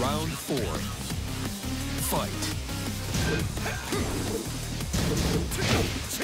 Round 4. Fight! Perfect.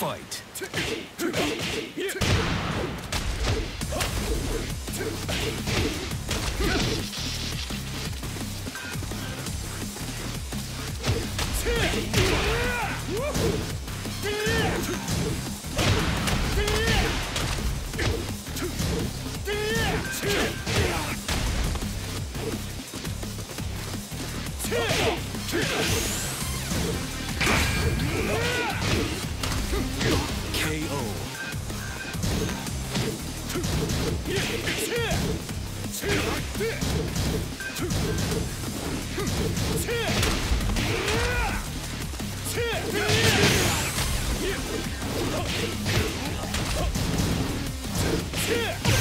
Fight. KO.